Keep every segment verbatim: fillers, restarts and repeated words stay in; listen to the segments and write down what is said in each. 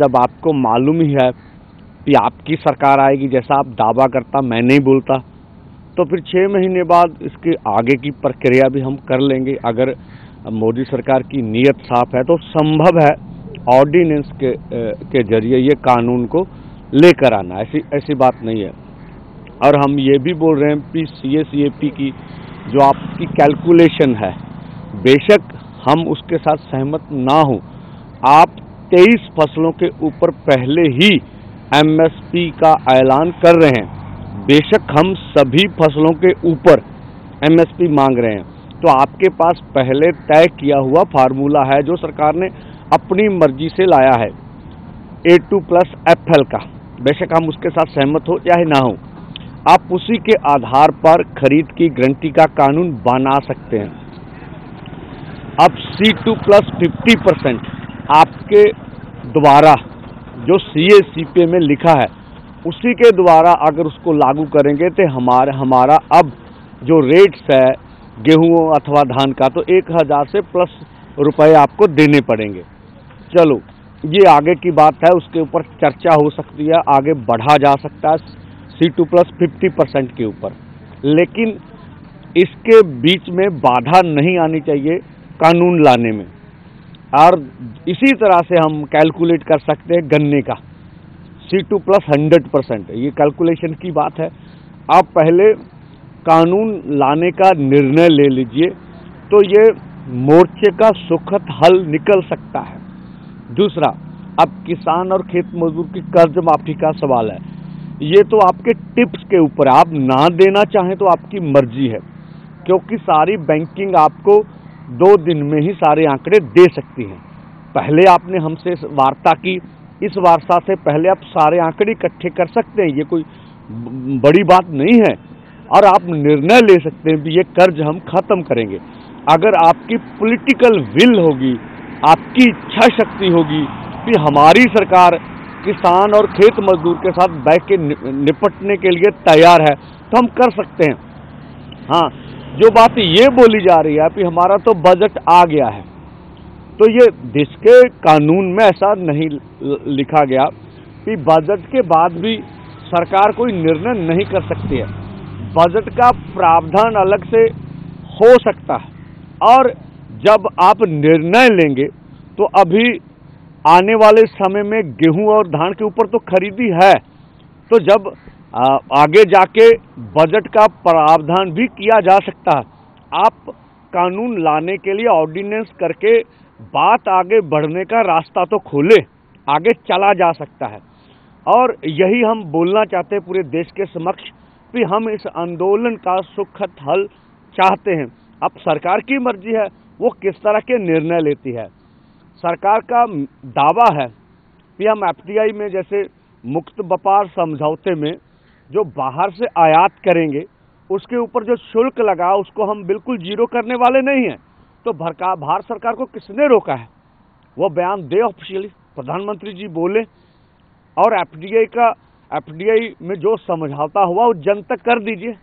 जब आपको मालूम ही है कि आपकी सरकार आएगी, जैसा आप दावा करता, मैं नहीं बोलता, तो फिर छः महीने बाद इसके आगे की प्रक्रिया भी हम कर लेंगे। अगर मोदी सरकार की नीयत साफ है तो संभव है ऑर्डिनेंस के के जरिए ये कानून को लेकर आना, ऐसी ऐसी बात नहीं है। और हम ये भी बोल रहे हैं कि सी ए सी ए पी की जो आपकी कैलकुलेशन है, बेशक हम उसके साथ सहमत ना हों, आप तेईस फसलों के ऊपर पहले ही एम एस पी का ऐलान कर रहे हैं। बेशक हम सभी फसलों के ऊपर एम एस पी मांग रहे हैं, तो आपके पास पहले तय किया हुआ फार्मूला है जो सरकार ने अपनी मर्जी से लाया है, A two plus F L का। बेशक हम उसके साथ सहमत हो चाहे ना हो, आप उसी के आधार पर खरीद की गारंटी का कानून बना सकते हैं। अब C two plus fifty percent आपके द्वारा जो सी ए सी पी में लिखा है, उसी के द्वारा अगर उसको लागू करेंगे तो हमारा हमारा अब जो रेट्स है गेहूं अथवा धान का, तो एक हज़ार से प्लस रुपए आपको देने पड़ेंगे। चलो, ये आगे की बात है, उसके ऊपर चर्चा हो सकती है, आगे बढ़ा जा सकता है C two plus fifty percent के ऊपर, लेकिन इसके बीच में बाधा नहीं आनी चाहिए कानून लाने में। और इसी तरह से हम कैलकुलेट कर सकते हैं गन्ने का C two plus hundred percent. ये कैलकुलेशन की बात है, आप पहले कानून लाने का निर्णय ले लीजिए तो ये मोर्चे का सुखद हल निकल सकता है। दूसरा, अब किसान और खेत मजदूर की कर्ज माफी का सवाल है, ये तो आपके टिप्स के ऊपर, आप ना देना चाहें तो आपकी मर्जी है, क्योंकि सारी बैंकिंग आपको दो दिन में ही सारे आंकड़े दे सकती हैं। पहले आपने हमसे वार्ता की, इस वार्ता से पहले आप सारे आंकड़े इकट्ठे कर सकते हैं, ये कोई बड़ी बात नहीं है। और आप निर्णय ले सकते हैं कि ये कर्ज हम ख़त्म करेंगे। अगर आपकी पॉलिटिकल विल होगी, आपकी इच्छा शक्ति होगी कि हमारी सरकार किसान और खेत मजदूर के साथ बैठ के निपटने के लिए तैयार है, तो हम कर सकते हैं। हाँ, जो बात ये बोली जा रही है कि हमारा तो बजट आ गया है, तो ये देश के कानून में ऐसा नहीं लिखा गया कि बजट के बाद भी सरकार कोई निर्णय नहीं कर सकती है। बजट का प्रावधान अलग से हो सकता है, और जब आप निर्णय लेंगे तो अभी आने वाले समय में गेहूं और धान के ऊपर तो खरीदी है, तो जब आगे जाके बजट का प्रावधान भी किया जा सकता है। आप कानून लाने के लिए ऑर्डिनेंस करके बात आगे बढ़ने का रास्ता तो खोले, आगे चला जा सकता है। और यही हम बोलना चाहते हैं पूरे देश के समक्ष कि हम इस आंदोलन का सुखद हल चाहते हैं। अब सरकार की मर्जी है वो किस तरह के निर्णय लेती है। सरकार का दावा है कि हम एफ टी आई में, जैसे मुक्त व्यापार समझौते में जो बाहर से आयात करेंगे उसके ऊपर जो शुल्क लगा उसको हम बिल्कुल जीरो करने वाले नहीं हैं, तो भरका भारत सरकार को किसने रोका है? वो बयान दे ऑफिशियली, प्रधानमंत्री जी बोले। और एफ डी आई का एफ डी आई में जो समझौता हुआ वो जन तक कर दीजिए,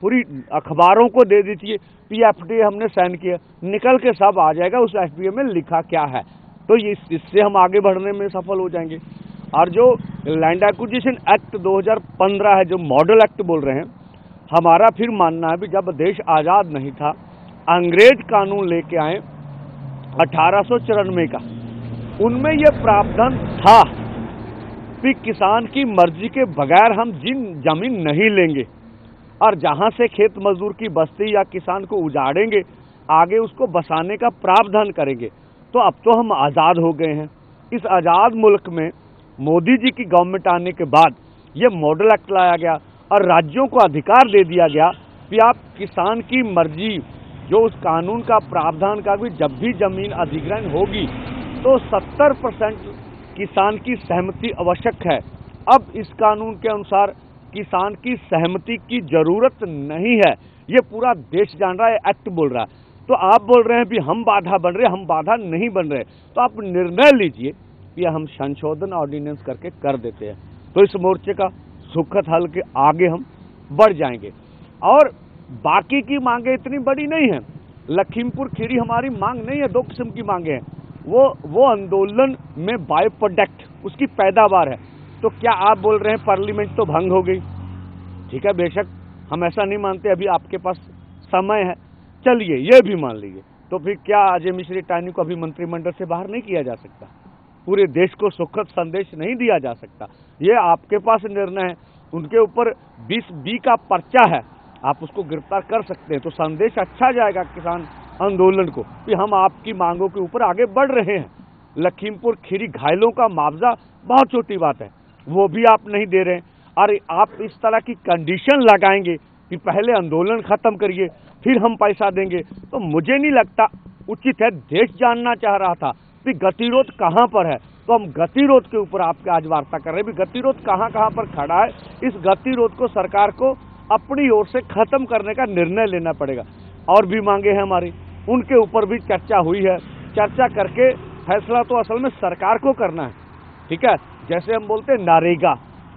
पूरी अखबारों को दे दीजिए कि एफ डी आई हमने साइन किया, निकल के सब आ जाएगा उस एफ डी आई में लिखा क्या है, तो ये इससे हम आगे बढ़ने में सफल हो जाएंगे। और जो लैंड एक्विजिशन एक्ट दो हज़ार पंद्रह है, जो मॉडल एक्ट बोल रहे हैं, हमारा फिर मानना है भी जब देश आज़ाद नहीं था अंग्रेज कानून लेके आए अठारह सौ चौरानवे का, उनमें यह प्रावधान था कि किसान की मर्जी के बगैर हम जिन जमीन नहीं लेंगे, और जहां से खेत मजदूर की बस्ती या किसान को उजाड़ेंगे आगे उसको बसाने का प्रावधान करेंगे। तो अब तो हम आज़ाद हो गए हैं। इस आज़ाद मुल्क में मोदी जी की गवर्नमेंट आने के बाद ये मॉडल एक्ट लाया गया और राज्यों को अधिकार दे दिया गया कि आप किसान की मर्जी, जो उस कानून का प्रावधान का भी, जब भी जमीन अधिग्रहण होगी तो सत्तर परसेंट किसान की सहमति आवश्यक है। अब इस कानून के अनुसार किसान की सहमति की ज़रूरत नहीं है, ये पूरा देश जान रहा है, एक्ट बोल रहा है। तो आप बोल रहे हैं कि हम बाधा बन रहे, हम बाधा नहीं बन रहे, तो आप निर्णय लीजिए कि हम संशोधन ऑर्डिनेंस करके कर देते हैं, तो इस मोर्चे का सुखद हल के आगे हम बढ़ जाएंगे। और बाकी की मांगे इतनी बड़ी नहीं हैं, लखीमपुर खीरी हमारी मांग नहीं है, दो किस्म की मांगे हैं। वो वो आंदोलन में बाय प्रोडक्ट उसकी पैदावार है। तो क्या आप बोल रहे हैं पार्लियामेंट तो भंग हो गई? ठीक है, बेशक हम ऐसा नहीं मानते, अभी आपके पास समय है, चलिए ये भी मान लीजिए। तो फिर क्या अजय मिश्रा टेनी को अभी मंत्रिमंडल से बाहर नहीं किया जा सकता? पूरे देश को सुखद संदेश नहीं दिया जा सकता? ये आपके पास निर्णय है, उनके ऊपर बीस बी का पर्चा है, आप उसको गिरफ्तार कर सकते हैं। तो संदेश अच्छा जाएगा किसान आंदोलन को कि हम आपकी मांगों के ऊपर आगे बढ़ रहे हैं। लखीमपुर खीरी घायलों का मुआवजा बहुत छोटी बात है, वो भी आप नहीं दे रहे हैं। अरे आप इस तरह की कंडीशन लगाएंगे कि पहले आंदोलन खत्म करिए फिर हम पैसा देंगे, तो मुझे नहीं लगता उचित है। देश जानना चाह रहा था कि गतिरोध कहाँ पर है, तो हम गतिरोध के ऊपर आपके आज वार्ता कर रहे हैं। भी गतिरोध कहाँ कहाँ पर खड़ा है, इस गतिरोध को सरकार को अपनी ओर से खत्म करने का निर्णय लेना पड़ेगा। और भी मांगे हैं हमारी, उनके ऊपर भी चर्चा हुई है। चर्चा करके फैसला तो असल में सरकार को करना है। ठीक है, जैसे हम बोलते हैं नारेगा,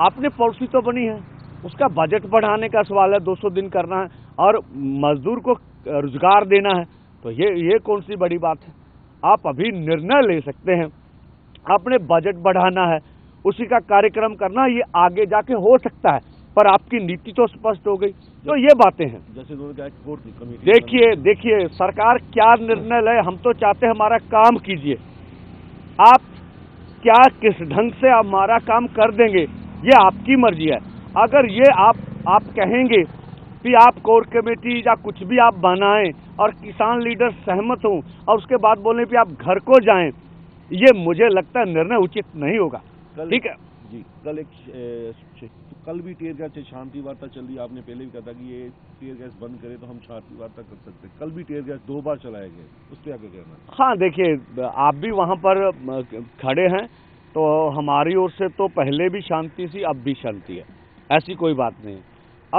आपने पॉलिसी तो बनी है, उसका बजट बढ़ाने का सवाल है, दो सौ दिन करना है और मजदूर को रोजगार देना है। तो ये ये कौन सी बड़ी बात है? आप अभी निर्णय ले सकते हैं। आपने बजट बढ़ाना है, उसी का कार्यक्रम करना, ये आगे जाके हो सकता है, पर आपकी नीति तो स्पष्ट हो गई। तो ये बातें हैं। जैसे एक्सपोर्ट की कमी, देखिए देखिए सरकार क्या निर्णय ले, हम तो चाहते हैं हमारा काम कीजिए, आप क्या किस ढंग से आप हमारा काम कर देंगे ये आपकी मर्जी है। अगर ये आप आप कहेंगे कि आप कोर कमेटी या कुछ भी आप बनाएं और किसान लीडर सहमत हों और उसके बाद बोलें कि आप घर को जाएं, ये मुझे लगता है निर्णय उचित नहीं होगा। ठीक है जी, कल एक कल भी टेयर गैस से शांति वार्ता चल रही, आपने पहले भी कहा था कि ये टेयर गैस बंद करे तो हम शांति वार्ता कर सकते हैं। कल भी टेयर गैस दो बार चलाए गए, उस पर आपका कहना है? हाँ देखिए, आप भी वहाँ पर खड़े हैं, तो हमारी ओर से तो पहले भी शांति सी, अब भी शांति है, ऐसी कोई बात नहीं।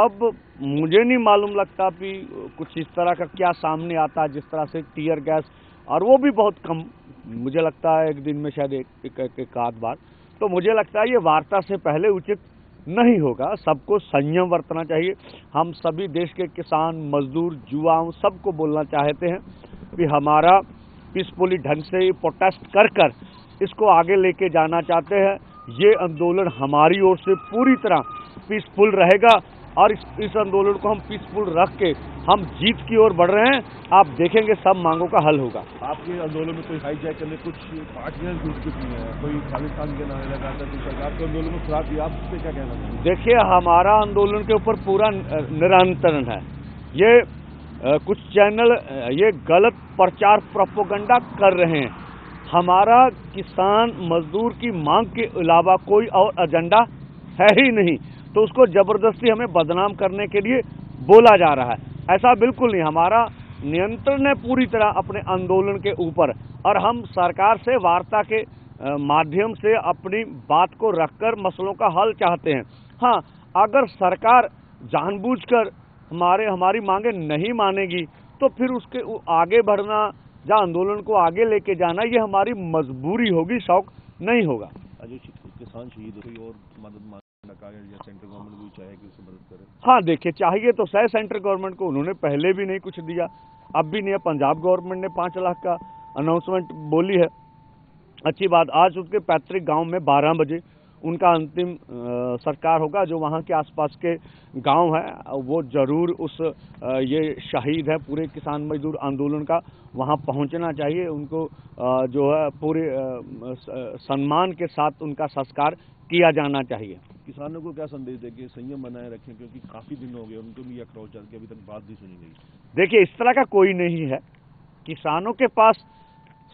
अब मुझे नहीं मालूम लगता कि कुछ इस तरह का क्या सामने आता है जिस तरह से टीयर गैस, और वो भी बहुत कम, मुझे लगता है एक दिन में शायद एक एक, एक, एक आध बार। तो मुझे लगता है ये वार्ता से पहले उचित नहीं होगा। सबको संयम बरतना चाहिए। हम सभी देश के किसान, मजदूर, युवाओं, सबको बोलना चाहते हैं कि हमारा पीसफुली ढंग से प्रोटेस्ट कर कर इसको आगे लेके जाना चाहते हैं। ये आंदोलन हमारी ओर से पूरी तरह पीसफुल रहेगा और इस इस आंदोलन को हम पीसफुल रख के हम जीत की ओर बढ़ रहे हैं। आप देखेंगे सब मांगों का हल होगा। आपके आंदोलन में कोई हाईजैक करने, कुछ पार्टियां घुस चुकी हैं, कोई खालिस्तान के नारे लगाता है, कुछ आपके आंदोलन में खराब दिया, आप उससे क्या कहना चाहते हैं? देखिए, हमारा आंदोलन के ऊपर पूरा निरंतरण है। ये आ, कुछ चैनल ये गलत प्रचार प्रोपोगंडा कर रहे हैं। हमारा किसान मजदूर की मांग के अलावा कोई और एजेंडा है ही नहीं, तो उसको जबरदस्ती हमें बदनाम करने के लिए बोला जा रहा है। ऐसा बिल्कुल नहीं, हमारा नियंत्रण है पूरी तरह अपने आंदोलन के ऊपर, और हम सरकार से वार्ता के माध्यम से अपनी बात को रखकर मसलों का हल चाहते हैं। हाँ, अगर सरकार जानबूझकर हमारे हमारी मांगे नहीं मानेगी तो फिर उसके आगे बढ़ना या आंदोलन को आगे लेके जाना ये हमारी मजबूरी होगी, शौक नहीं होगा। अजय, किसान शहीद हुई और मदद सेंट्रल गवर्नमेंट भी चाहिए कि उसे मदद करे। हाँ देखिए, चाहिए तो सही, सेंट्रल गवर्नमेंट को उन्होंने पहले भी नहीं कुछ दिया, अब भी नहीं है। पंजाब गवर्नमेंट ने पाँच लाख का अनाउंसमेंट बोली है, अच्छी बात। आज उनके पैतृक गांव में बारह बजे उनका अंतिम संस्कार होगा। जो वहाँ के आसपास के गांव हैं वो जरूर उस आ, ये शहीद है, पूरे किसान मजदूर आंदोलन का वहाँ पहुँचना चाहिए। उनको आ, जो है पूरे आ, सम्मान के साथ उनका संस्कार किया जाना चाहिए। किसानों को क्या संदेश देंगे? संयम बनाए रखें, क्योंकि काफ़ी दिन हो गए उनको भी अक्रोच चल के, अभी तक बात नहीं सुनी गई। देखिए, इस तरह का कोई नहीं है, किसानों के पास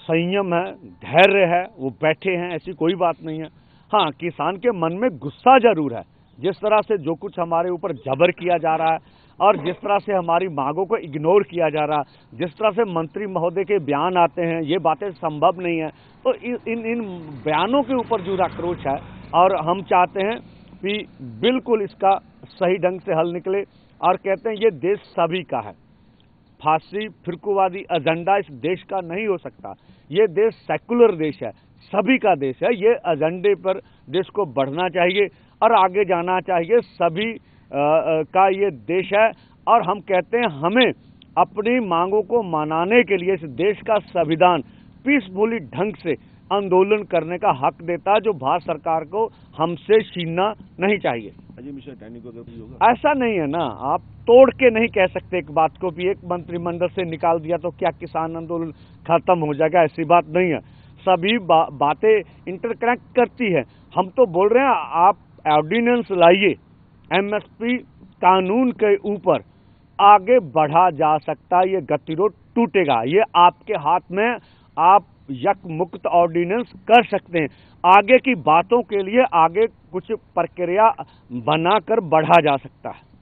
संयम है, धैर्य है, वो बैठे हैं, ऐसी कोई बात नहीं है। हाँ, किसान के मन में गुस्सा जरूर है, जिस तरह से जो कुछ हमारे ऊपर जबर किया जा रहा है और जिस तरह से हमारी मांगों को इग्नोर किया जा रहा है, जिस तरह से मंत्री महोदय के बयान आते हैं, ये बातें संभव नहीं है। तो इन इन बयानों के ऊपर जो आक्रोश है, और हम चाहते हैं कि बिल्कुल इसका सही ढंग से हल निकले। और कहते हैं ये देश सभी का है, फांसी फिरकुवादी एजेंडा इस देश का नहीं हो सकता। ये देश सेकुलर देश है, सभी का देश है। ये एजेंडे पर देश को बढ़ना चाहिए और आगे जाना चाहिए, सभी आ, का ये देश है। और हम कहते हैं हमें अपनी मांगों को मनाने के लिए इस देश का संविधान पीसफुली ढंग से आंदोलन करने का हक देता है जो भारत सरकार को हमसे छीनना नहीं चाहिए। अजय मिश्रा टेनी को होगा ऐसा नहीं है ना, आप तोड़ के नहीं कह सकते एक बात को भी एक मंत्रिमंडल से निकाल दिया तो क्या किसान आंदोलन खत्म हो जाएगा, ऐसी बात नहीं है। सभी बा, बातें इंटरकनेक्ट करती है। हम तो बोल रहे हैं आप ऑर्डिनेंस लाइए, एमएसपी कानून के ऊपर आगे बढ़ा जा सकता है, ये गतिरोध टूटेगा, ये आपके हाथ में, आप यकमुक्त ऑर्डिनेंस कर सकते हैं। आगे की बातों के लिए आगे कुछ प्रक्रिया बनाकर बढ़ा जा सकता है।